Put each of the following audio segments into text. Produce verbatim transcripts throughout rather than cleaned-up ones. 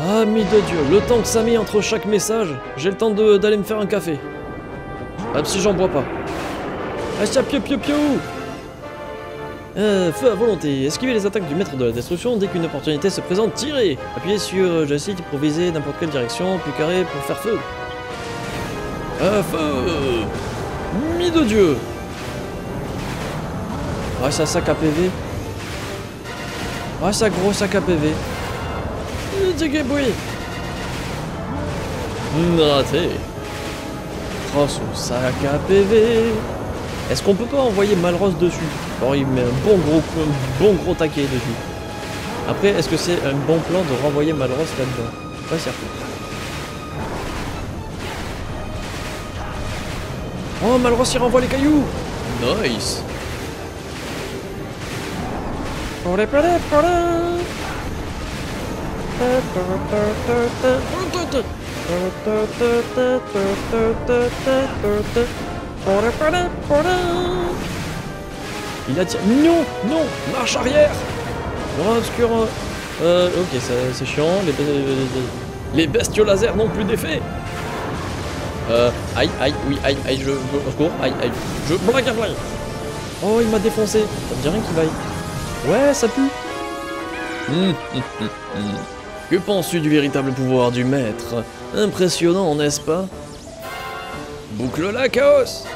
Ah, mi de Dieu, le temps que ça met entre chaque message, j'ai le temps d'aller me faire un café. Même si j'en bois pas. Ah, ça piou piou piou. Euh, feu à volonté. Esquivez les attaques du maître de la destruction dès qu'une opportunité se présente. Tirez. Appuyez sur J C pour viser n'importe quelle direction, plus carré pour faire feu. Ah, feu. Mi de Dieu. Ah, ça sac à P V. Ah, ça gros sac à P V. Raté. Oh, son sac à P V. Est-ce qu'on peut pas envoyer Malros dessus? Bon, il met un bon gros, un bon gros taquet dessus. Après, est-ce que c'est un bon plan de renvoyer Malros là-dedans? Pas certain. Oh, Malros il renvoie les cailloux. Nice. Il a tiré. Non, non, marche arrière. Noir obscur. Euh, ok, c'est chiant. Les, les bestiaux laser n'ont plus d'effet. Euh, aïe, aïe, oui, aïe, aïe, je. Au secours, aïe, aïe. Je. Blague à blague. Oh, il m'a défoncé. Ça me dit rien qu'il vaille. Ouais, ça pue. Mmh, mmh, mmh. Que penses-tu du véritable pouvoir du maître? Impressionnant, n'est-ce pas? Boucle-la, Chaos!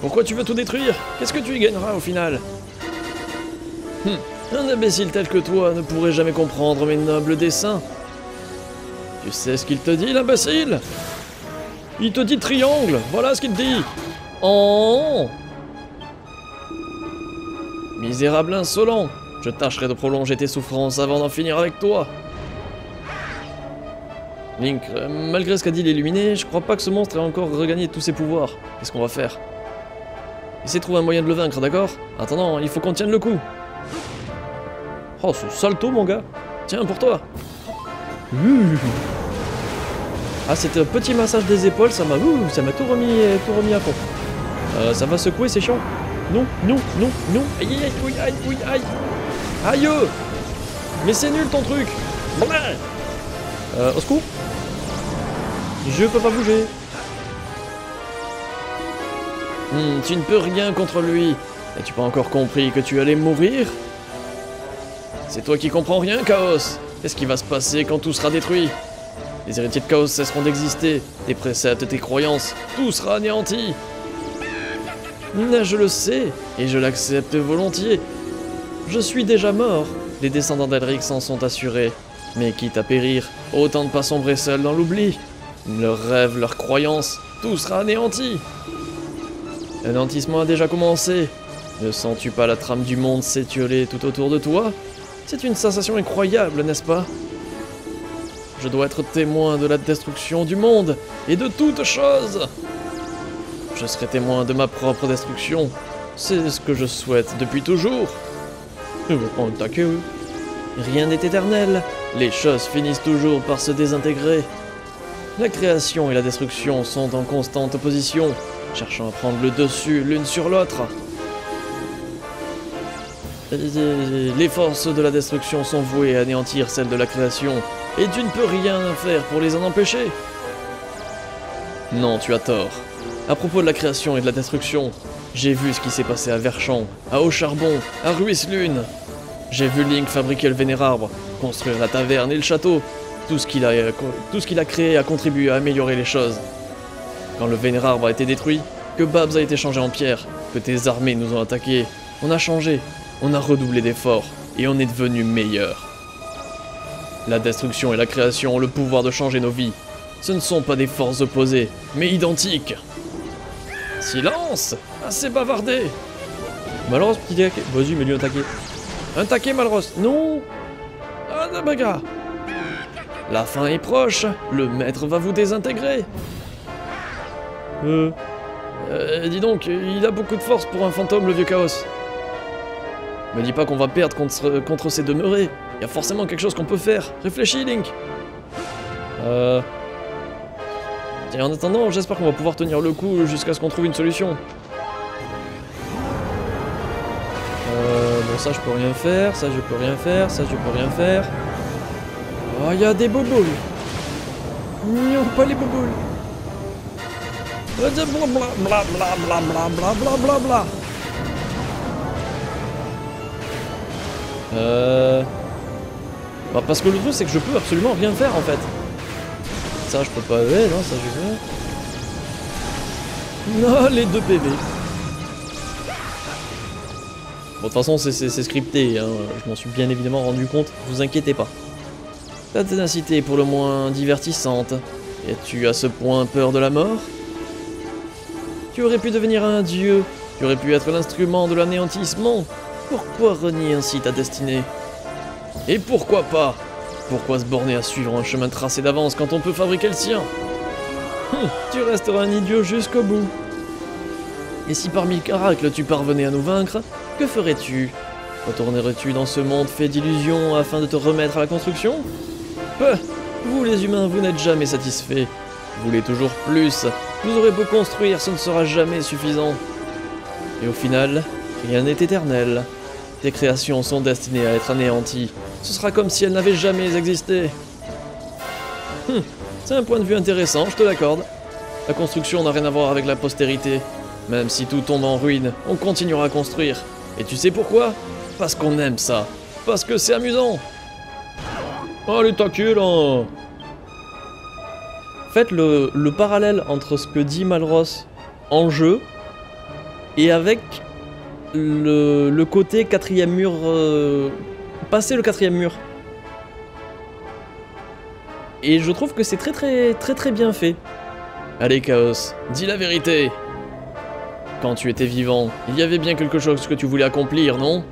Pourquoi tu veux tout détruire? Qu'est-ce que tu y gagneras au final? Hum, un imbécile tel que toi ne pourrait jamais comprendre mes nobles desseins. Tu sais ce qu'il te dit, l'imbécile? Il te dit triangle, voilà ce qu'il te dit. Oh! Misérable insolent, je tâcherai de prolonger tes souffrances avant d'en finir avec toi. Link, euh, malgré ce qu'a dit l'illuminé, je crois pas que ce monstre ait encore regagné tous ses pouvoirs. Qu'est-ce qu'on va faire? Essayez de trouver un moyen de le vaincre, d'accord? Attendant, il faut qu'on tienne le coup. Oh, ce salto, mon gars. Tiens, pour toi. Mmh. Ah, c'était un petit massage des épaules, ça m'a ça m'a tout remis, tout remis à fond. Euh, ça va secouer, c'est chiant. Non, non, non, non. Aïe, aïe, oui, aïe, oui, aïe. Aïe. Mais c'est nul, ton truc. Euh, au secours. Je peux pas bouger. Hmm, tu ne peux rien contre lui. N'as-tu pas encore compris que tu allais mourir? C'est toi qui comprends rien, Chaos. Qu'est-ce qui va se passer quand tout sera détruit? Les héritiers de Chaos cesseront d'exister. Tes préceptes, tes croyances, tout sera anéanti. Hmm, je le sais, et je l'accepte volontiers. Je suis déjà mort. Les descendants d'Elric s'en sont assurés. Mais quitte à périr, autant ne pas sombrer seul dans l'oubli. Leurs rêves, leurs croyances, tout sera anéanti. L'anéantissement a déjà commencé. Ne sens-tu pas la trame du monde s'étioler tout autour de toi? C'est une sensation incroyable, n'est-ce pas? Je dois être témoin de la destruction du monde et de toute chose. Je serai témoin de ma propre destruction. C'est ce que je souhaite depuis toujours. Je vous prends le taquet. Rien n'est éternel. Les choses finissent toujours par se désintégrer. La création et la destruction sont en constante opposition, cherchant à prendre le dessus l'une sur l'autre. Les forces de la destruction sont vouées à anéantir celles de la création, et tu ne peux rien faire pour les en empêcher. Non, tu as tort. À propos de la création et de la destruction, j'ai vu ce qui s'est passé à Verchamp, à Aucharbon, à Ruisselune. J'ai vu Link fabriquer le Vénérarbre, construire la taverne et le château. Tout ce qu'il a, tout ce qu'il a créé a contribué à améliorer les choses. Quand le Vénérarbre a été détruit, que Babs a été changé en pierre, que tes armées nous ont attaqués, on a changé, on a redoublé d'efforts, et on est devenu meilleur. La destruction et la création ont le pouvoir de changer nos vies. Ce ne sont pas des forces opposées, mais identiques. Silence! Assez bavardé! Malros, petit taquet. Vas-y, mets-lui un taquet. Un taquet, Malros! Non! Ah, la bagarre! La fin est proche, le maître va vous désintégrer. Euh... euh... Dis donc, il a beaucoup de force pour un fantôme, le vieux Chaos. Me dis pas qu'on va perdre contre, contre ces demeurés. Il y a forcément quelque chose qu'on peut faire. Réfléchis, Link. Euh... Et en attendant, j'espère qu'on va pouvoir tenir le coup jusqu'à ce qu'on trouve une solution. Euh... Bon, ça, je peux rien faire. Ça, je peux rien faire. Ça, je peux rien faire. Oh, il y a des boboules. Mignon, pas les boboules. Blablabla, blablabla, blablabla, blablabla. Euh... Bah, parce que le truc, c'est que je peux absolument rien faire, en fait. Ça, je peux pas... Ouais, non, ça, je sais. Non, les deux P V. Bon, de toute façon, c'est scripté, hein. Je m'en suis bien évidemment rendu compte, vous inquiétez pas. Ta ténacité est pour le moins divertissante. Es-tu à ce point peur de la mort? Tu aurais pu devenir un dieu, tu aurais pu être l'instrument de l'anéantissement. Pourquoi renier ainsi ta destinée? Et pourquoi pas? Pourquoi se borner à suivre un chemin tracé d'avance quand on peut fabriquer le sien? Hum, tu resteras un idiot jusqu'au bout. Et si par miracle tu parvenais à nous vaincre, que ferais-tu? Retournerais-tu dans ce monde fait d'illusions afin de te remettre à la construction? Peu! Vous les humains, vous n'êtes jamais satisfaits. Vous voulez toujours plus. Vous aurez beau construire, ce ne sera jamais suffisant. Et au final, rien n'est éternel. Tes créations sont destinées à être anéanties. Ce sera comme si elles n'avaient jamais existé. Hum, c'est un point de vue intéressant, je te l'accorde. La construction n'a rien à voir avec la postérité. Même si tout tombe en ruine, on continuera à construire. Et tu sais pourquoi? Parce qu'on aime ça. Parce que c'est amusant. Allez, t'inquiète, hein. Faites le, le parallèle entre ce que dit Malros en jeu et avec le, le côté quatrième mur... Euh, passer le quatrième mur. Et je trouve que c'est très très très très bien fait. Allez, Chaos, dis la vérité. Quand tu étais vivant, il y avait bien quelque chose que tu voulais accomplir, non?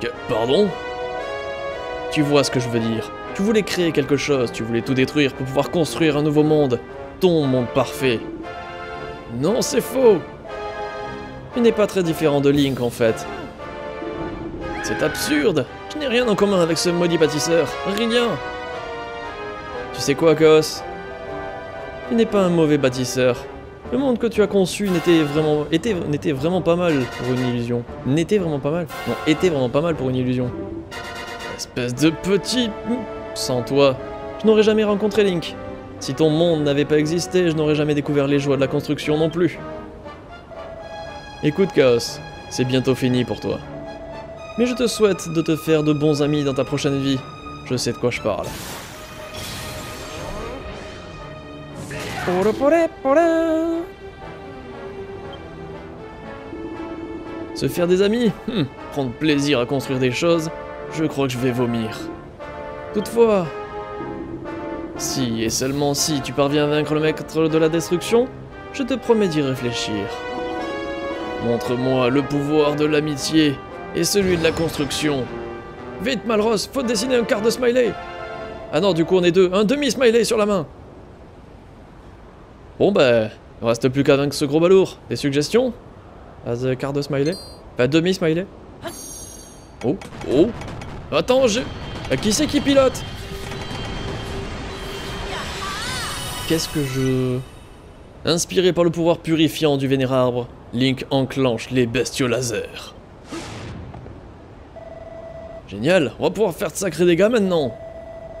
Que... Pardon? Tu vois ce que je veux dire. Tu voulais créer quelque chose, tu voulais tout détruire pour pouvoir construire un nouveau monde. Ton monde parfait. Non, c'est faux. Il n'est pas très différent de Link, en fait. C'est absurde. Je n'ai rien en commun avec ce maudit bâtisseur. Rien. Tu sais quoi, Chaos? Il n'est pas un mauvais bâtisseur. Le monde que tu as conçu n'était vraiment, était, n'était vraiment pas mal pour une illusion. N'était vraiment pas mal. Non, était vraiment pas mal pour une illusion. Espèce de petit... Sans toi, je n'aurais jamais rencontré Link. Si ton monde n'avait pas existé, je n'aurais jamais découvert les joies de la construction non plus. Écoute, Chaos, c'est bientôt fini pour toi. Mais je te souhaite de te faire de bons amis dans ta prochaine vie. Je sais de quoi je parle. Se faire des amis, hum, prendre plaisir à construire des choses, je crois que je vais vomir. Toutefois, si et seulement si tu parviens à vaincre le maître de la destruction, je te promets d'y réfléchir. Montre-moi le pouvoir de l'amitié et celui de la construction. Vite, Malros, faut dessiner un quart de smiley. Ah non, du coup on est deux, un demi-smiley sur la main. Bon bah, il reste plus qu'à vaincre ce gros balourd. Des suggestions? As a quart de smiley? Enfin, demi-smiley? Oh, oh! Attends, je... Qui c'est qui pilote? Qu'est-ce que je... Inspiré par le pouvoir purifiant du Vénérarbre, Link enclenche les bestiaux laser. Génial, on va pouvoir faire de sacrés dégâts maintenant.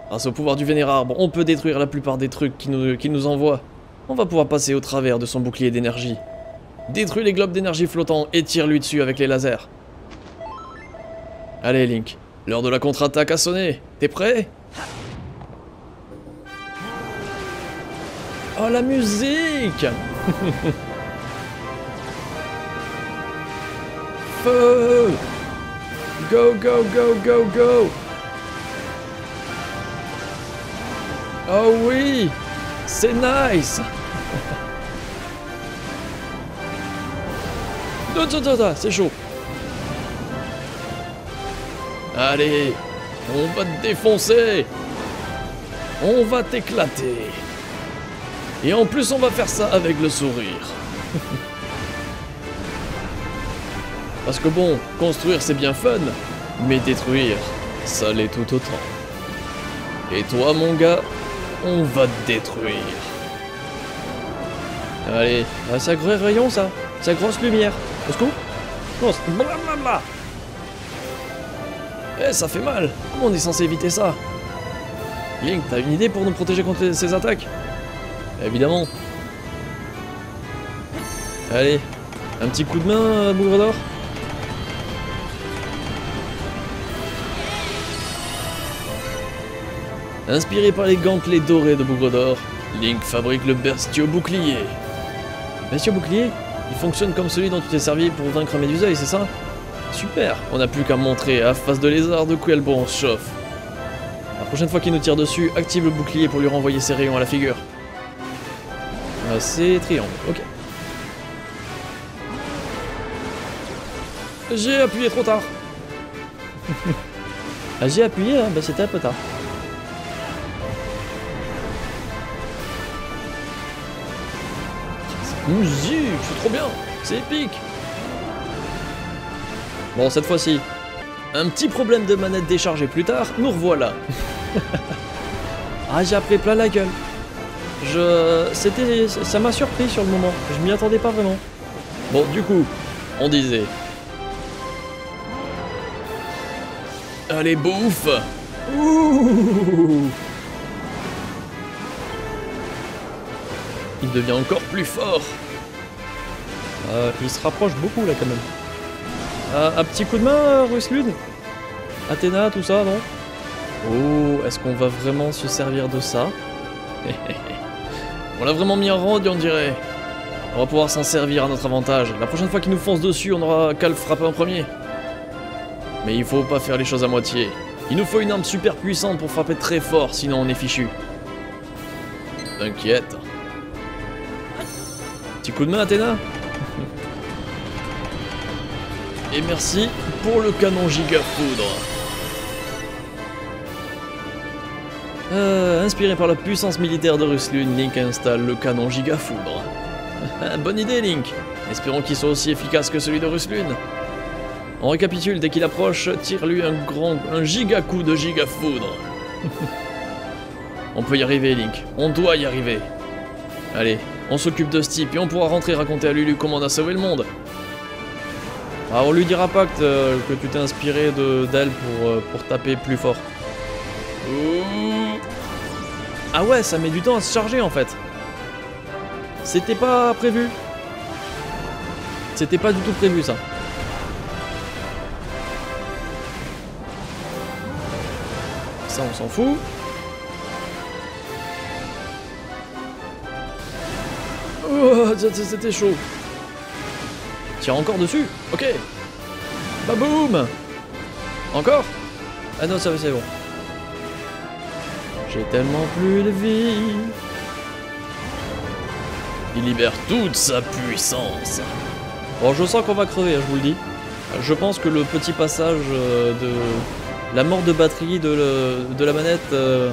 Grâce au pouvoir du Vénérarbre, on peut détruire la plupart des trucs qu'il nous, qu'il nous envoie. On va pouvoir passer au travers de son bouclier d'énergie. Détruis les globes d'énergie flottants et tire-lui dessus avec les lasers. Allez Link, l'heure de la contre-attaque a sonné. T'es prêt? Oh la musique! Feu! Go, go, go, go, go! Oh oui! C'est nice. C'est chaud. Allez, on va te défoncer. On va t'éclater. Et en plus, on va faire ça avec le sourire. Parce que bon, construire c'est bien fun, mais détruire, ça l'est tout autant. Et toi, mon gars, on va te détruire. Allez, ah, c'est un gros rayon ça. C'est une grosse lumière. Au secours. Grosse. Blablabla. Eh, ça fait mal. Comment on est censé éviter ça? Link, t'as une idée pour nous protéger contre ces attaques? Évidemment. Allez, un petit coup de main, Bougre d'or. Inspiré par les gantelets dorés de Bougre d'or, Link fabrique le bestiau bouclier. Bestiau bouclier? Il fonctionne comme celui dont tu t'es servi pour vaincre Méduseï, c'est ça? Super, on n'a plus qu'à montrer à face de lézard de quel bon on se chauffe. La prochaine fois qu'il nous tire dessus, active le bouclier pour lui renvoyer ses rayons à la figure. Ah, c'est triangle, ok. J'ai appuyé trop tard. Ah, j'ai appuyé, hein, bah c'était un peu tard. Musique, c'est trop bien, c'est épique. Bon, cette fois-ci, un petit problème de manette déchargée plus tard, nous revoilà. Ah, j'ai appris plein la gueule. Je, c'était, ça m'a surpris sur le moment, je m'y attendais pas vraiment. Bon, du coup, on disait... Allez, bouffe! Ouh! Il devient encore plus fort! Euh, il se rapproche beaucoup là quand même. Euh, un petit coup de main, euh, Ruisselune? Athéna, tout ça, non? Oh, est-ce qu'on va vraiment se servir de ça? On l'a vraiment mis en rang, on dirait. On va pouvoir s'en servir à notre avantage. La prochaine fois qu'il nous fonce dessus, on n'aura qu'à le frapper en premier. Mais il faut pas faire les choses à moitié. Il nous faut une arme super puissante pour frapper très fort, sinon on est fichu. T'inquiète. Petit coup de main, Athéna. Et merci pour le canon giga foudre. Euh, inspiré par la puissance militaire de Ruslund, Link installe le canon giga foudre. Bonne idée, Link. Espérons qu'il soit aussi efficace que celui de Ruslund. On récapitule, dès qu'il approche, tire-lui un grand, un giga coup de giga foudre. On peut y arriver, Link. On doit y arriver. Allez, on s'occupe de ce type et on pourra rentrer raconter à Lulu comment on a sauvé le monde. Alors on lui dira pas que, euh, que tu t'es inspiré d'elle de, pour, euh, pour taper plus fort. Ouh. Ah ouais, ça met du temps à se charger en fait. C'était pas prévu. C'était pas du tout prévu ça. Ça, on s'en fout. Oh, c'était chaud. Tire encore dessus. Ok. Baboum. Encore. Ah non, ça c'est bon. J'ai tellement plus de vie. Il libère toute sa puissance. Bon, je sens qu'on va crever, je vous le dis. Je pense que le petit passage de... La mort de batterie de, le, de la manette euh,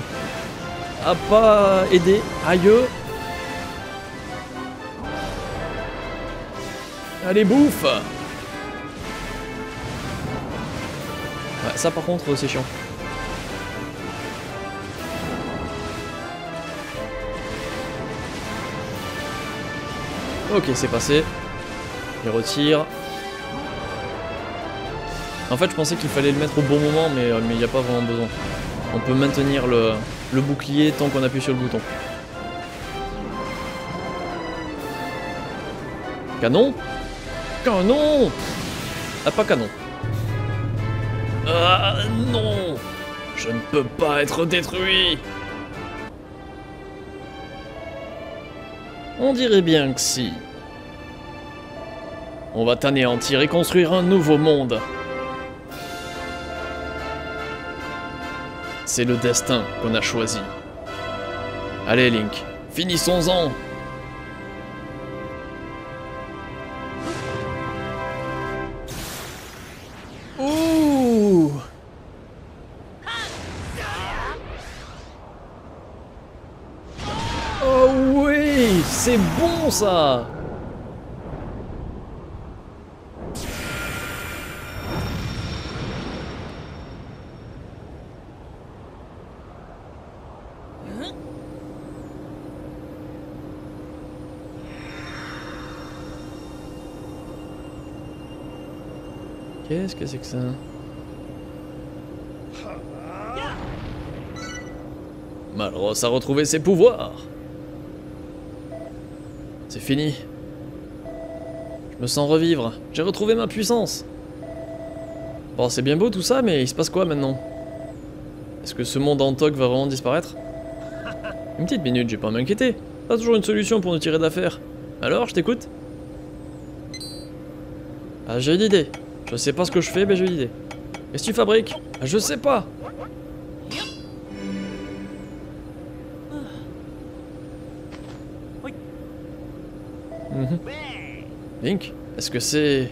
a pas aidé. Aïe. Allez, bouffe. Ouais, ça par contre, c'est chiant. Ok, c'est passé. Il retire. En fait, je pensais qu'il fallait le mettre au bon moment, mais euh, mais il n'y a pas vraiment besoin. On peut maintenir le, le bouclier tant qu'on appuie sur le bouton. Canon? Canon! Ah, pas canon. Ah non! Je ne peux pas être détruit! On dirait bien que si. On va t'anéantir et construire un nouveau monde. C'est le destin qu'on a choisi. Allez Link, finissons-en. Ouh. Oh oui, c'est bon ça. Qu'est-ce que c'est que ça? Malros a retrouvé ses pouvoirs. C'est fini. Je me sens revivre. J'ai retrouvé ma puissance. Bon, c'est bien beau tout ça, mais il se passe quoi maintenant? Est-ce que ce monde en toc va vraiment disparaître? Une petite minute, j'ai pas à m'inquiéter. Pas toujours une solution pour nous tirer d'affaire. Alors, je t'écoute. Ah, j'ai une idée. Je sais pas ce que je fais, mais j'ai une idée. Qu'est-ce que tu fabriques? Ah, je sais pas. Mmh. Link, est-ce que c'est...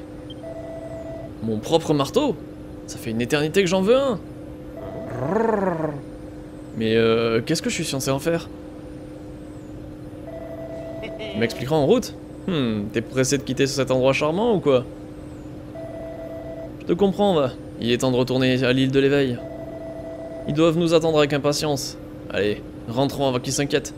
mon propre marteau? Ça fait une éternité que j'en veux un. Mais euh, qu'est-ce que je suis censé en faire? Tu m'expliqueras en route? Hmm, t'es pressé de quitter cet endroit charmant ou quoi? Je te comprends, va. Il est temps de retourner à l'île de l'éveil. Ils doivent nous attendre avec impatience. Allez, rentrons avant qu'ils s'inquiètent.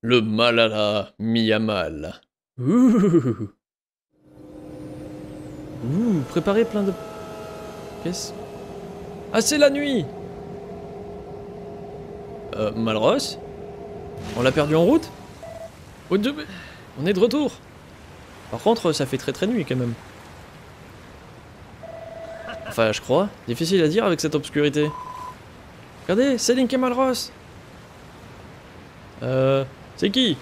Le malala mis à mal. Ouh. Ouh, préparez plein de... qu'est-ce? Ah, c'est la nuit. Euh, Malros? On l'a perdu en route? Oh, de... on est de retour. Par contre, ça fait très très nuit quand même. Enfin, je crois. Difficile à dire avec cette obscurité. Regardez, c'est Link et Malros. Euh... C'est qui?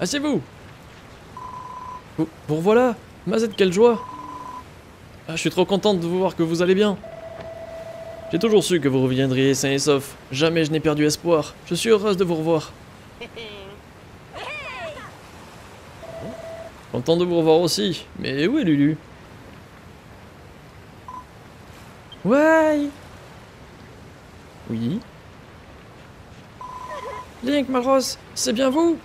Ah, c'est vous. Vous, vous revoilà. Mazette, quelle joie. Ah, je suis trop contente de vous voir que vous allez bien. J'ai toujours su que vous reviendriez sain et sauf. Jamais je n'ai perdu espoir. Je suis heureuse de vous revoir. Content de vous revoir aussi. Mais où est Lulu? Ouais. Oui. Link, Malros, c'est bien vous?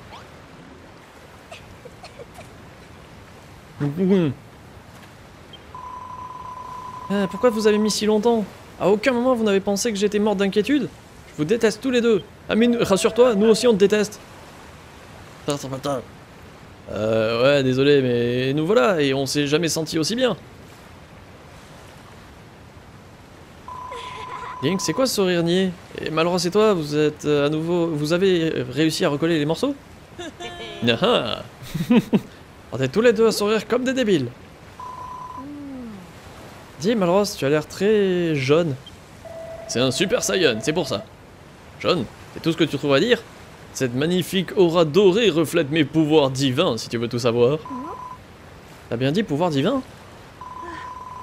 Ah, pourquoi vous avez mis si longtemps? À aucun moment vous n'avez pensé que j'étais morte d'inquiétude? Je vous déteste tous les deux. Ah mais rassure-toi, nous aussi on te déteste. Euh ouais, désolé, mais nous voilà et on s'est jamais senti aussi bien. Link, c'est quoi ce sourire niais? Et Malros et toi, vous êtes à nouveau... vous avez réussi à recoller les morceaux? Ah on est tous les deux à sourire comme des débiles. Dis Malros, tu as l'air très jaune. C'est un super saiyan, c'est pour ça. Jaune, c'est tout ce que tu trouves à dire? Cette magnifique aura dorée reflète mes pouvoirs divins, si tu veux tout savoir. T'as bien dit pouvoir divin?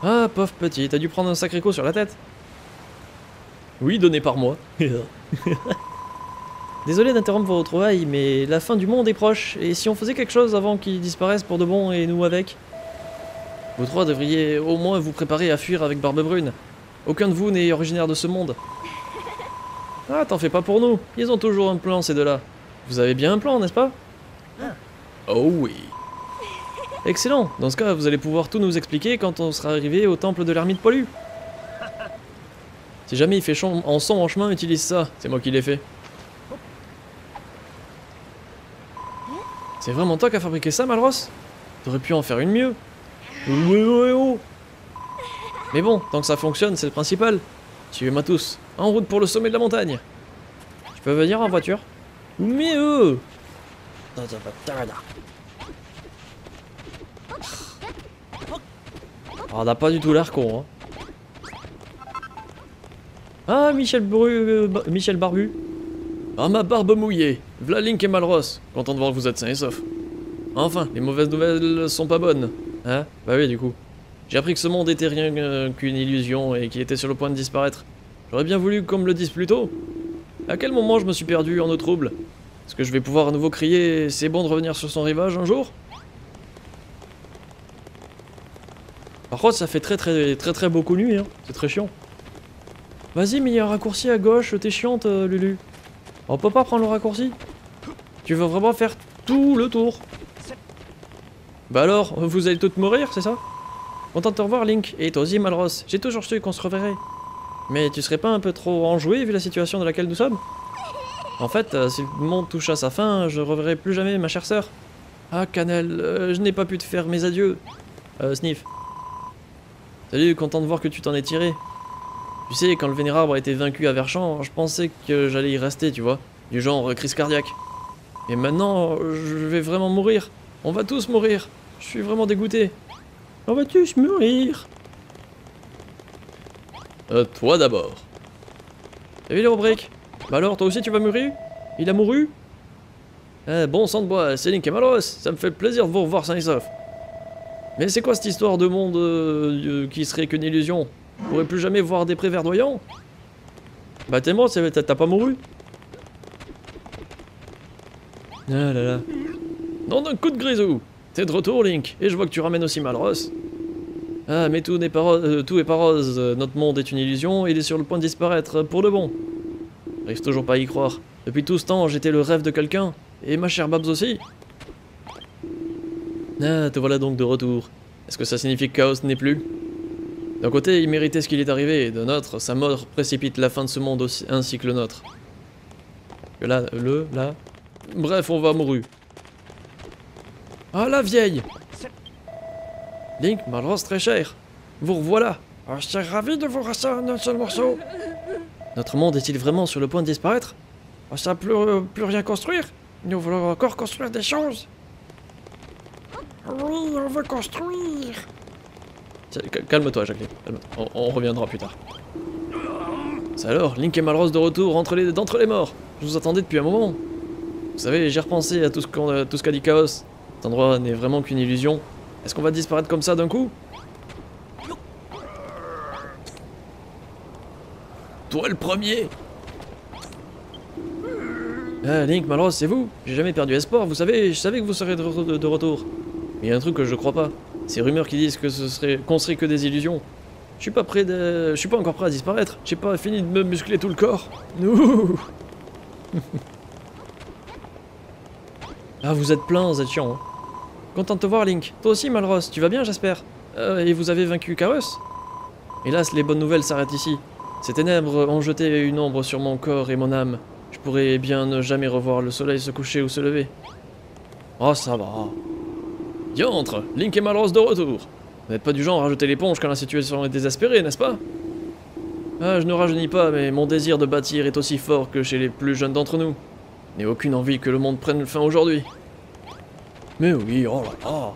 Ah, pauvre petit, t'as dû prendre un sacré coup sur la tête. Oui, donné par moi. Désolé d'interrompre vos retrouvailles, mais la fin du monde est proche, et si on faisait quelque chose avant qu'il disparaisse pour de bon et nous avec? Vous trois devriez au moins vous préparer à fuir avec Barbe Brune. Aucun de vous n'est originaire de ce monde. Ah, t'en fais pas pour nous. Ils ont toujours un plan, ces deux-là. Vous avez bien un plan, n'est-ce pas? Oh oui. Excellent. Dans ce cas, vous allez pouvoir tout nous expliquer quand on sera arrivé au temple de l'ermite Poilu. Si jamais il fait en son en chemin, utilise ça. C'est moi qui l'ai fait. C'est vraiment toi qui as fabriqué ça, Malros? T'aurais pu en faire une mieux. Mais bon, tant que ça fonctionne, c'est le principal. Suivez-moi tous. En route pour le sommet de la montagne. Tu peux venir en voiture? Mais eux! On n'a pas du tout l'air con, hein. Ah, Michel Bru... Euh, ba... Michel Barbu. Ah, ma barbe mouillée. V'là Link et Malros. Content de voir que vous êtes sains et saufs. Enfin, les mauvaises nouvelles sont pas bonnes. Hein? Bah oui, du coup. J'ai appris que ce monde était rien qu'une illusion et qu'il était sur le point de disparaître. J'aurais bien voulu qu'on me le dise plus tôt. À quel moment je me suis perdu en eau trouble? Est-ce que je vais pouvoir à nouveau crier « C'est bon de revenir sur son rivage un jour ?» Par contre, ça fait très très très très beaucoup nuit, hein. C'est très chiant. Vas-y, mais il y a un raccourci à gauche, t'es chiante, euh, Lulu. On peut pas prendre le raccourci? Tu veux vraiment faire tout le tour? Bah alors, vous allez toutes mourir, c'est ça? Content de te revoir, Link, et toi aussi, Malros. J'ai toujours su qu'on se reverrait. Mais tu serais pas un peu trop enjoué vu la situation dans laquelle nous sommes? En fait, euh, si le monde touche à sa fin, je ne reverrai plus jamais ma chère sœur. Ah, Cannelle, euh, je n'ai pas pu te faire mes adieux. Euh, Sniff. Salut, content de voir que tu t'en es tiré. Tu sais, quand le Vénérarbre a été vaincu à Verchamp, je pensais que j'allais y rester, tu vois. Du genre crise cardiaque. Et maintenant, je vais vraiment mourir. On va tous mourir. Je suis vraiment dégoûté. On va tous mourir. Euh, toi d'abord. T'as vu les rubriques? Bah alors, toi aussi tu vas mourir? Il a mouru? Eh, bon sang de bois, c'est Link et Malros. Ça me fait plaisir de vous revoir sain et sauf. Mais c'est quoi cette histoire de monde euh, qui serait qu'une illusion? On pourrait plus jamais voir des prés verdoyants? Bah t'es mort, t'as pas mouru? Ah là là. Non d'un coup de grisou! T'es de retour Link, et je vois que tu ramènes aussi Malros. Ah mais tout n'est pas rose, euh, tout est pas rose, euh, notre monde est une illusion, il est sur le point de disparaître euh, pour de bon. J'arrive toujours pas à y croire. Depuis tout ce temps, j'étais le rêve de quelqu'un, et ma chère Babs aussi. Ah, te voilà donc de retour. Est-ce que ça signifie que Chaos n'est plus? D'un côté, il méritait ce qu'il est arrivé, et de notre, sa mort précipite la fin de ce monde aussi, ainsi que le nôtre. Là, le, là... Bref, on va mourir. Ah, la vieille! Link, Malros, très cher. Vous revoilà. Ah, je suis ravi de vous rassembler un seul morceau. Notre monde est-il vraiment sur le point de disparaître? On ne sait plus, euh, plus rien construire. Nous voulons encore construire des choses. Oui, on veut construire. Calme-toi, Jacqueline. Calme-toi. On, on reviendra plus tard. C'est alors, Link et Malros de retour entre les, d'entre les morts. Je vous attendais depuis un moment. Vous savez, j'ai repensé à tout ce qu'on, euh, tout ce qu'a dit Chaos. Cet endroit n'est vraiment qu'une illusion. Est-ce qu'on va disparaître comme ça d'un coup? Toi le premier! Ah, Link, Malros, c'est vous! J'ai jamais perdu espoir, vous savez, je savais que vous serez de, re de, de retour. Mais il y a un truc que je crois pas. Ces rumeurs qui disent que ce serait qu'on serait que des illusions. Je suis pas prêt de. Je suis pas encore prêt à disparaître. J'ai pas fini de me muscler tout le corps. Nous. Ah, vous êtes plein, vous êtes chiant. Hein. Content de te voir, Link. Toi aussi, Malros, tu vas bien, j'espère. Euh, et vous avez vaincu Chaos? Hélas, les bonnes nouvelles s'arrêtent ici. Ces ténèbres ont jeté une ombre sur mon corps et mon âme. Je pourrais bien ne jamais revoir le soleil se coucher ou se lever. Oh, ça va. Diantre, Link et Malros de retour. Vous n'êtes pas du genre à jeter l'éponge quand la situation est désespérée, n'est-ce pas? Ah, je ne rajeunis pas, mais mon désir de bâtir est aussi fort que chez les plus jeunes d'entre nous. Je n'ai aucune envie que le monde prenne fin aujourd'hui. Mais oui, oh là là.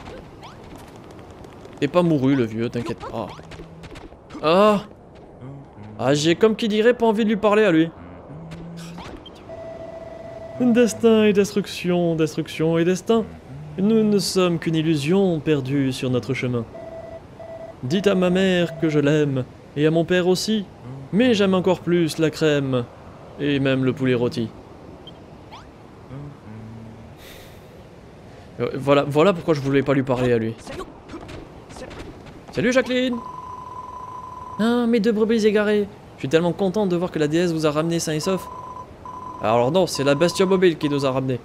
T'es pas mouru, le vieux, t'inquiète pas. Ah. Ah, j'ai comme qui dirait pas envie de lui parler à lui. Destin et destruction, destruction et destin. Nous ne sommes qu'une illusion perdue sur notre chemin. Dites à ma mère que je l'aime, et à mon père aussi, mais j'aime encore plus la crème, et même le poulet rôti. Voilà, voilà pourquoi je voulais pas lui parler à lui. Salut Jacqueline! Ah, mes deux brebis égarées. Je suis tellement contente de voir que la déesse vous a ramené sain et sauf. Alors non, c'est la bestia mobile qui nous a ramenés.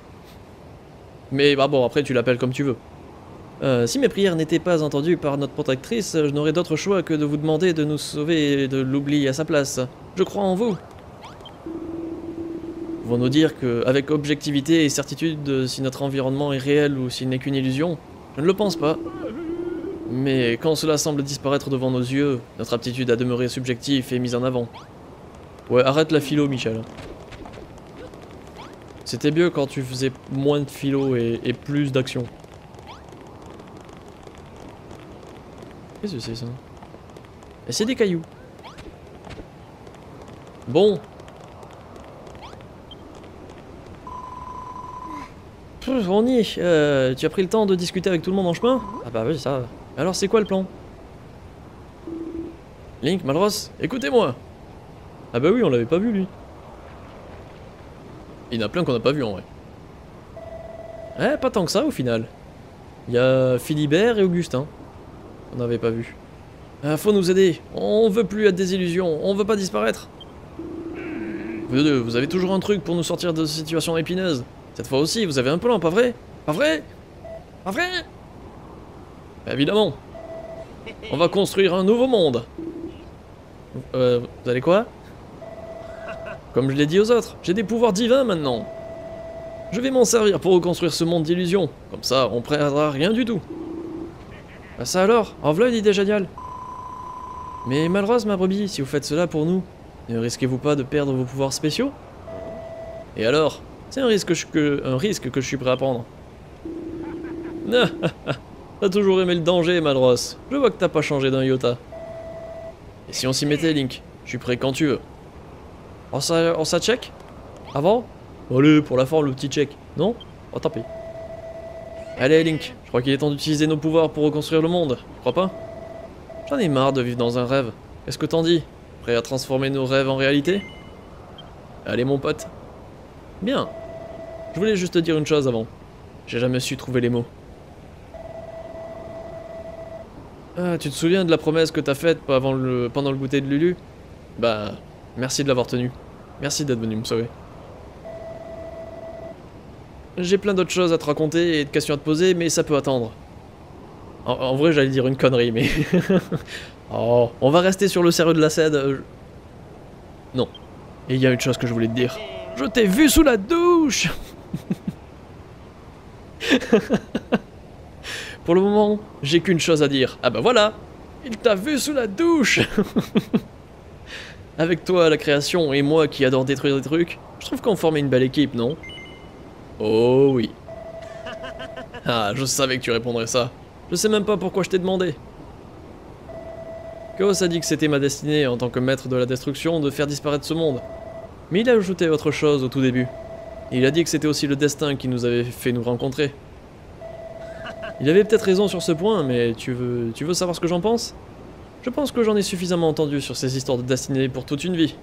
Mais bah bon, après tu l'appelles comme tu veux. Euh, si mes prières n'étaient pas entendues par notre protectrice, je n'aurais d'autre choix que de vous demander de nous sauver de l'oubli à sa place. Je crois en vous. Ils vont nous dire que, avec objectivité et certitude, si notre environnement est réel ou s'il n'est qu'une illusion. Je ne le pense pas. Mais quand cela semble disparaître devant nos yeux, notre aptitude à demeurer subjective est mise en avant. Ouais, arrête la philo, Michel. C'était mieux quand tu faisais moins de philo et, et plus d'action. Qu'est-ce que c'est ça? Et c'est des cailloux. Bon. Pff, on y est. Euh, tu as pris le temps de discuter avec tout le monde en chemin? Ah bah oui, ça. Alors c'est quoi le plan? Link, Malros, écoutez-moi. Ah bah oui, on l'avait pas vu lui. Il y en a plein qu'on n'a pas vu en vrai. Eh, pas tant que ça au final. Il y a Philibert et Augustin. On n'avait pas vu. Ah, faut nous aider. On veut plus être des illusions. On veut pas disparaître. Vous deux, vous avez toujours un truc pour nous sortir de cette situation épineuse. Cette fois aussi, vous avez un plan, pas vrai? Pas vrai? Pas vrai? Évidemment. On va construire un nouveau monde. Euh, vous allez quoi? Comme je l'ai dit aux autres, j'ai des pouvoirs divins maintenant. Je vais m'en servir pour reconstruire ce monde d'illusions. Comme ça, on perdra rien du tout. Bah ça alors, en voilà une idée géniale. Mais Malros, ma brebis, si vous faites cela pour nous, ne risquez-vous pas de perdre vos pouvoirs spéciaux? Et alors? C'est un risque, que, un risque que je suis prêt à prendre. T'as toujours aimé le danger, Malros. Je vois que t'as pas changé d'un iota. Et si on s'y mettait, Link? Je suis prêt quand tu veux. On ça, on ça check? Avant? Allez, pour la forme, le petit check. Non? Oh, tant pis. Allez, Link, je crois qu'il est temps d'utiliser nos pouvoirs pour reconstruire le monde, tu crois pas? J'en ai marre de vivre dans un rêve. Qu'est-ce que t'en dis? Prêt à transformer nos rêves en réalité? Allez, mon pote. Bien. Je voulais juste te dire une chose avant. J'ai jamais su trouver les mots. Ah, tu te souviens de la promesse que t'as faite pendant le, pendant le goûter de Lulu? Bah, merci de l'avoir tenue. Merci d'être venu me sauver. J'ai plein d'autres choses à te raconter et de questions à te poser, mais ça peut attendre. En, en vrai, j'allais dire une connerie, mais... oh, on va rester sur le sérieux de la scène. Je... Non. Et il y a une chose que je voulais te dire. Je t'ai vu sous la douche. Pour le moment, j'ai qu'une chose à dire. Ah bah voilà, il t'a vu sous la douche. Avec toi, la création, et moi qui adore détruire des trucs, je trouve qu'on formait une belle équipe, non? Oh oui. Ah, je savais que tu répondrais ça. Je sais même pas pourquoi je t'ai demandé. Chaos a dit que c'était ma destinée en tant que maître de la destruction de faire disparaître ce monde. Mais il a ajouté autre chose au tout début. Et il a dit que c'était aussi le destin qui nous avait fait nous rencontrer. Il avait peut-être raison sur ce point, mais tu veux, tu veux savoir ce que j'en pense? Je pense que j'en ai suffisamment entendu sur ces histoires de destinée pour toute une vie.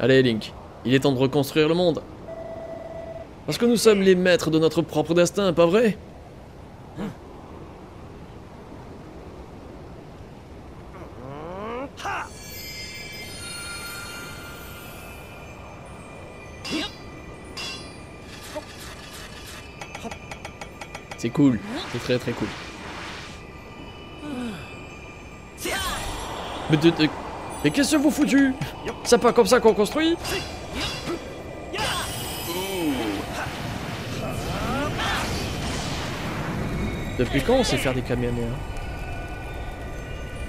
Allez Link, il est temps de reconstruire le monde. Parce que nous sommes les maîtres de notre propre destin, pas vrai? C'est cool, c'est très très cool. Mais, mais qu'est-ce que vous foutu? C'est pas comme ça qu'on construit? Depuis quand on sait faire des camionnettes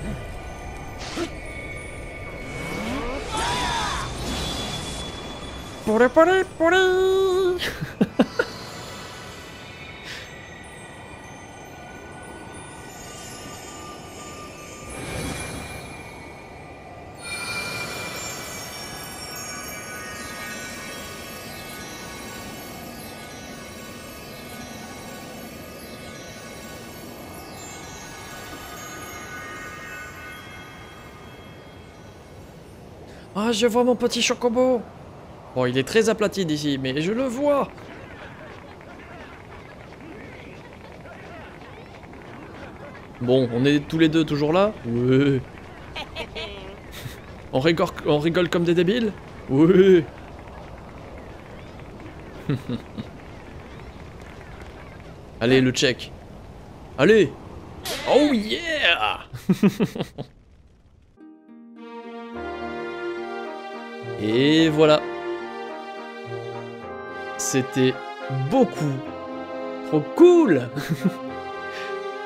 hein? Pourri pourri pourri. Ah, je vois mon petit chocobo. Bon, il est très aplati d'ici, mais je le vois. Bon, on est tous les deux toujours là? Oui. On rigole, on rigole comme des débiles? Oui. Allez, le check. Allez. Oh yeah. Et voilà. C'était beaucoup trop cool.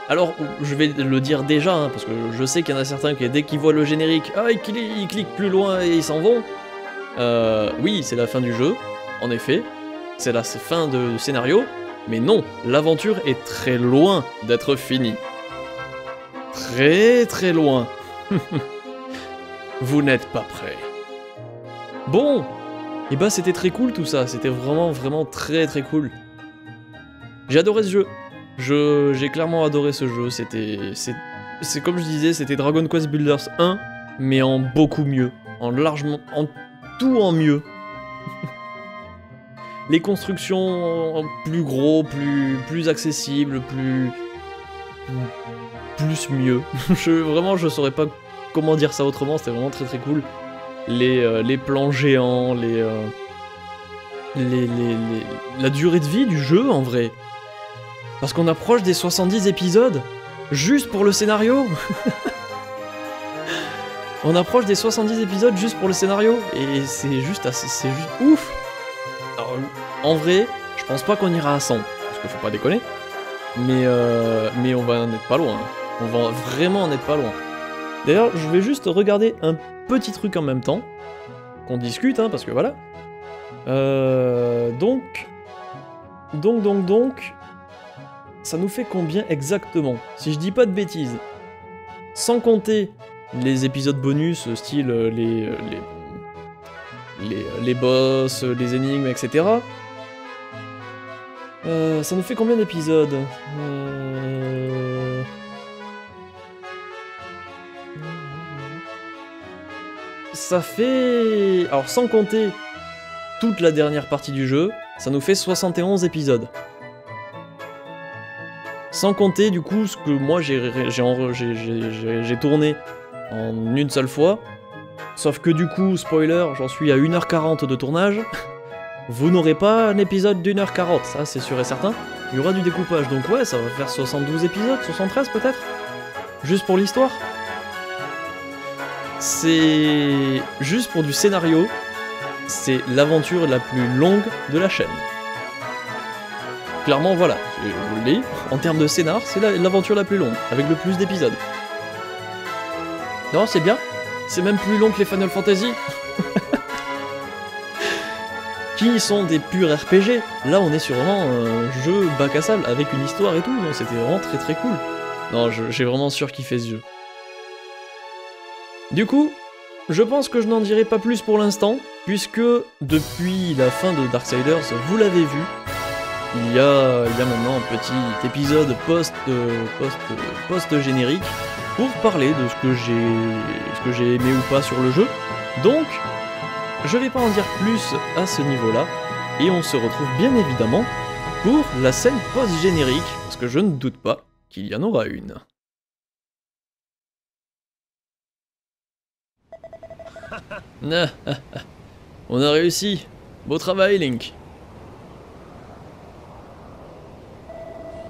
Alors, je vais le dire déjà, hein, parce que je sais qu'il y en a certains qui, dès qu'ils voient le générique, ah, ils, cli ils cliquent plus loin et ils s'en vont. Euh, oui, c'est la fin du jeu, en effet. C'est la fin de scénario. Mais non, l'aventure est très loin d'être finie. Très très loin. Vous n'êtes pas prêts. Bon, et bah c'était très cool tout ça, c'était vraiment vraiment très très cool. J'ai adoré ce jeu, je j'ai clairement adoré ce jeu, c'était c'est comme je disais, c'était Dragon Quest Builders un, mais en beaucoup mieux, en largement, en tout en mieux. Les constructions plus gros, plus plus accessibles, plus plus mieux. Je vraiment je saurais pas comment dire ça autrement, c'était vraiment très très cool. Les, euh, les plans géants, les, euh, les, les, les... la durée de vie du jeu, en vrai. Parce qu'on approche des soixante-dix épisodes, juste pour le scénario. On approche des soixante-dix épisodes juste pour le scénario, et c'est juste assez, c'est juste ouf. Alors, en vrai, je pense pas qu'on ira à cent, parce que faut pas déconner, mais, euh, mais on va en être pas loin, hein. On va vraiment en être pas loin. D'ailleurs, je vais juste regarder un petit truc en même temps, qu'on discute, hein, parce que voilà. Euh, donc, donc, donc, donc, ça nous fait combien exactement? Si je dis pas de bêtises, sans compter les épisodes bonus, style les, les, les, les boss, les énigmes, et cetera. Euh, ça nous fait combien d'épisodes? euh... Ça fait... Alors sans compter toute la dernière partie du jeu, ça nous fait soixante et onze épisodes. Sans compter du coup ce que moi j'ai tourné en une seule fois, sauf que du coup, spoiler, j'en suis à une heure quarante de tournage, vous n'aurez pas un épisode d'une heure quarante, ça c'est sûr et certain, il y aura du découpage, donc ouais, ça va faire soixante-douze épisodes, soixante-treize peut-être, juste pour l'histoire. C'est... juste pour du scénario, c'est l'aventure la plus longue de la chaîne. Clairement, voilà, je vous le dis, en termes de scénar, c'est l'aventure la plus longue, avec le plus d'épisodes. Non, c'est bien. C'est même plus long que les Final Fantasy. Qui sont des purs R P G. Là, on est sur vraiment un jeu bac à sable avec une histoire et tout. Donc, c'était vraiment très très cool. Non, j'ai vraiment surkiffé ce jeu. Du coup, je pense que je n'en dirai pas plus pour l'instant, puisque depuis la fin de Darksiders, vous l'avez vu, il y a, il y a maintenant un petit épisode post, post, post générique. Pour parler de ce que j'ai ce que j'ai aimé ou pas sur le jeu, donc je vais pas en dire plus à ce niveau là, et on se retrouve bien évidemment pour la scène post-générique, parce que je ne doute pas qu'il y en aura une. On a réussi, beau travail Link.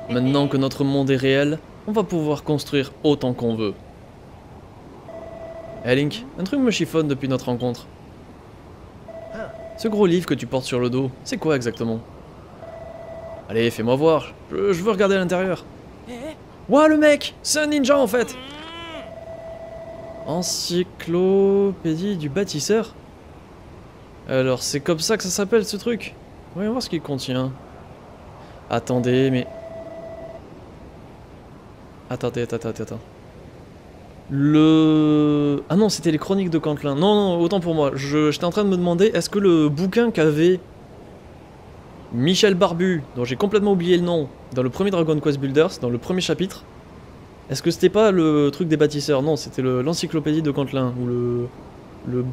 Maintenant que notre monde est réel, on va pouvoir construire autant qu'on veut. Hey Link, un truc me chiffonne depuis notre rencontre. Ce gros livre que tu portes sur le dos, c'est quoi exactement? Allez, fais-moi voir, je, je veux regarder à l'intérieur. Ouah, le mec, c'est un ninja en fait. Encyclopédie du bâtisseur. Alors, c'est comme ça que ça s'appelle ce truc. Voyons voir ce qu'il contient. Attendez, mais... Attendez, attends, attends, attends. Le... Ah non, c'était les chroniques de Cantlin. Non, non, autant pour moi. J'étais en train de me demander, est-ce que le bouquin qu'avait Michel Barbu, dont j'ai complètement oublié le nom, dans le premier Dragon Quest Builders, dans le premier chapitre, est-ce que c'était pas le truc des bâtisseurs? Non, c'était l'encyclopédie de Cantlin, ou le... le...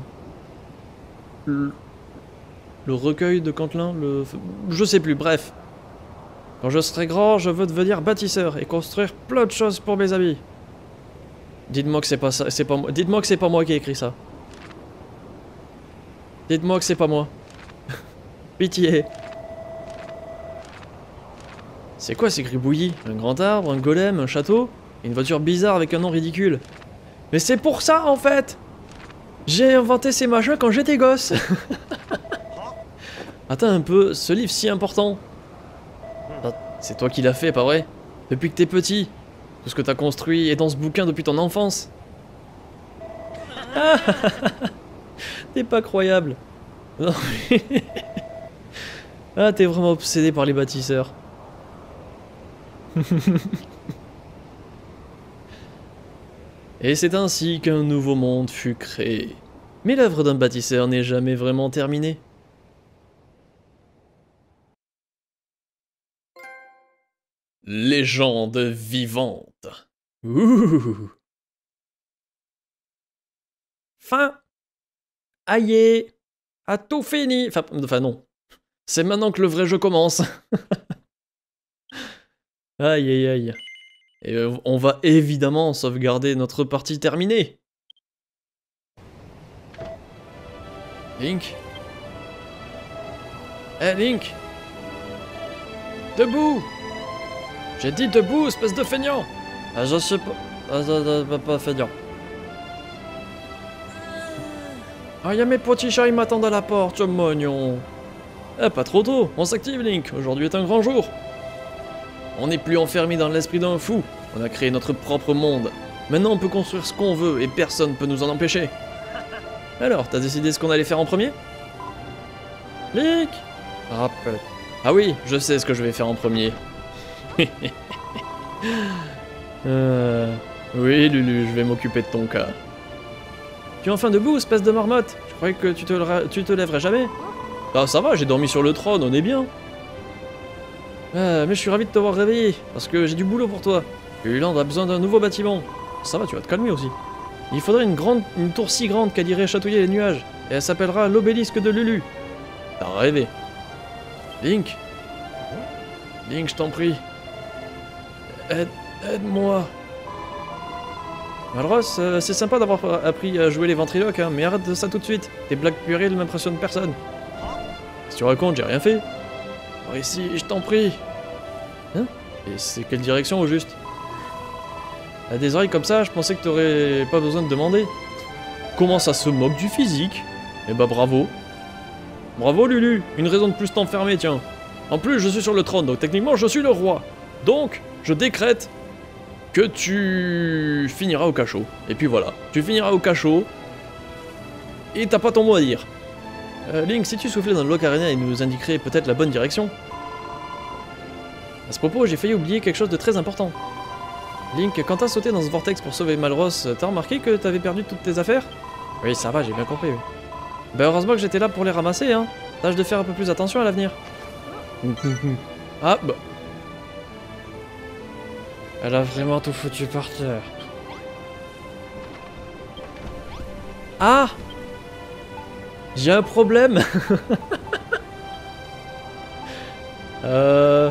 le... le recueil de Cantlin, le... je sais plus, bref. Quand je serai grand, je veux devenir bâtisseur et construire plein de choses pour mes amis. Dites-moi que c'est pas ça, c'est pas moi. Dites-moi que c'est pas moi qui ai écrit ça. Dites-moi que c'est pas moi. Pitié. C'est quoi ces gribouillis? Un grand arbre, un golem, un château et une voiture bizarre avec un nom ridicule. Mais c'est pour ça en fait. J'ai inventé ces machins quand j'étais gosse. Attends un peu, ce livre si important. C'est toi qui l'as fait, pas vrai? Depuis que t'es petit, tout ce que t'as construit est dans ce bouquin depuis ton enfance. Ah, t'es pas croyable. Non, mais... Ah, t'es vraiment obsédé par les bâtisseurs. Et c'est ainsi qu'un nouveau monde fut créé. Mais l'œuvre d'un bâtisseur n'est jamais vraiment terminée. Légende vivante. Ouh. Fin. Aïe. A tout fini. Enfin, enfin non. C'est maintenant que le vrai jeu commence. Aïe aïe aïe. Et on va évidemment sauvegarder notre partie terminée. Link. Eh hey, Link. Debout. J'ai dit debout, espèce de feignant. Ah, je sais pas... Ah, pas, pas, pas feignant. Ah, y'a mes petits chats, ils m'attendent à la porte, mignon. Eh, pas trop tôt, on s'active, Link, aujourd'hui est un grand jour. On n'est plus enfermé dans l'esprit d'un fou, on a créé notre propre monde. Maintenant, on peut construire ce qu'on veut et personne peut nous en empêcher. Alors, t'as décidé ce qu'on allait faire en premier? Link! Ah, ah oui, je sais ce que je vais faire en premier. euh... Oui, Lulu, je vais m'occuper de ton cas. Tu es enfin debout, espèce de marmotte? Je croyais que tu te, le... tu te lèverais jamais. Ah, ça va, j'ai dormi sur le trône, on est bien. Euh, mais je suis ravi de t'avoir réveillé, parce que j'ai du boulot pour toi. Uland a besoin d'un nouveau bâtiment. Ça va, tu vas te calmer aussi. Il faudrait une, grande, une tour si grande qu'elle irait chatouiller les nuages, et elle s'appellera l'obélisque de Lulu. T'as rêvé. Link Link, je t'en prie. Aide, aide-moi. Malros, euh, c'est sympa d'avoir appris à jouer les ventriloques, hein, mais arrête ça tout de suite. Tes blagues puériles ne m'impressionnent personne. Si tu racontes, j'ai rien fait. Par ici, je t'en prie. Hein? Et c'est quelle direction au juste? À des oreilles comme ça, je pensais que t'aurais pas besoin de demander. Comment ça se moque du physique? Eh bah bravo. Bravo Lulu, une raison de plus t'enfermer, tiens. En plus, je suis sur le trône, donc techniquement, je suis le roi. Donc, je décrète que tu finiras au cachot. Et puis voilà, tu finiras au cachot. Et t'as pas ton mot à dire. Euh, Link, si tu soufflais dans le Locarena, il nous indiquerait peut-être la bonne direction. À ce propos, j'ai failli oublier quelque chose de très important. Link, quand t'as sauté dans ce vortex pour sauver Malros, t'as remarqué que t'avais perdu toutes tes affaires? Oui, ça va, j'ai bien compris, oui. Bah heureusement que j'étais là pour les ramasser, hein. Tâche de faire un peu plus attention à l'avenir. Ah, bah... Elle a vraiment tout foutu par terre. Ah! J'ai un problème. euh...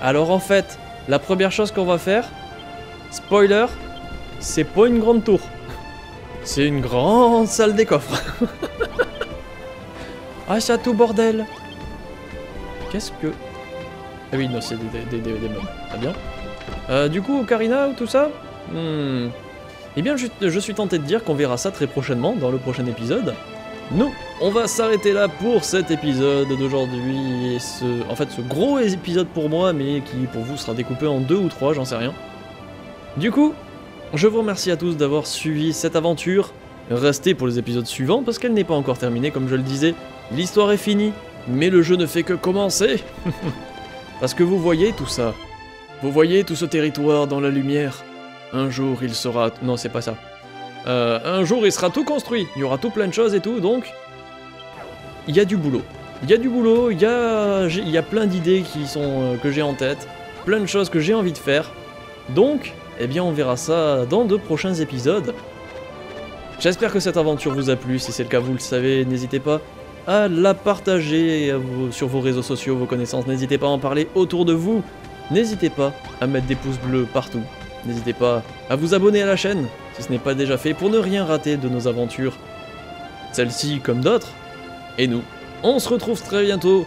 Alors en fait, la première chose qu'on va faire... Spoiler, c'est pas une grande tour. C'est une grande salle des coffres. Ah, c'est à tout bordel. Qu'est-ce que... Ah oui, non, c'est des mobs. Très bien. Euh, du coup, Ocarina ou tout ça hmm. Eh bien, je, je suis tenté de dire qu'on verra ça très prochainement, dans le prochain épisode. Nous, on va s'arrêter là pour cet épisode d'aujourd'hui. Et ce... En fait, ce gros épisode pour moi, mais qui pour vous sera découpé en deux ou trois, j'en sais rien. Du coup... Je vous remercie à tous d'avoir suivi cette aventure. Restez pour les épisodes suivants parce qu'elle n'est pas encore terminée, comme je le disais. L'histoire est finie, mais le jeu ne fait que commencer. Parce que vous voyez tout ça. Vous voyez tout ce territoire dans la lumière. Un jour, il sera... Non, c'est pas ça. Euh, un jour, il sera tout construit. Il y aura tout plein de choses et tout, donc... Il y a du boulot. Il y a du boulot, il y a, il y a plein d'idées qui sont... que j'ai en tête. Plein de choses que j'ai envie de faire. Donc... Eh bien, on verra ça dans de prochains épisodes. J'espère que cette aventure vous a plu. Si c'est le cas, vous le savez, n'hésitez pas à la partager à vos, sur vos réseaux sociaux, vos connaissances. N'hésitez pas à en parler autour de vous. N'hésitez pas à mettre des pouces bleus partout. N'hésitez pas à vous abonner à la chaîne, si ce n'est pas déjà fait, pour ne rien rater de nos aventures. Celle-ci comme d'autres. Et nous, on se retrouve très bientôt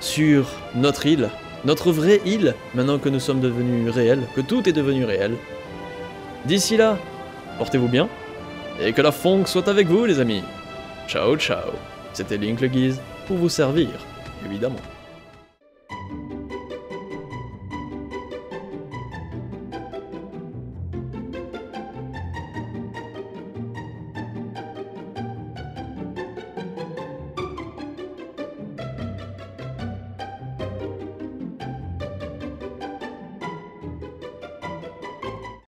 sur notre île. Notre vraie île, maintenant que nous sommes devenus réels, que tout est devenu réel. D'ici là, portez-vous bien, et que la funk soit avec vous les amis. Ciao ciao, c'était LinkLeGiz pour vous servir, évidemment.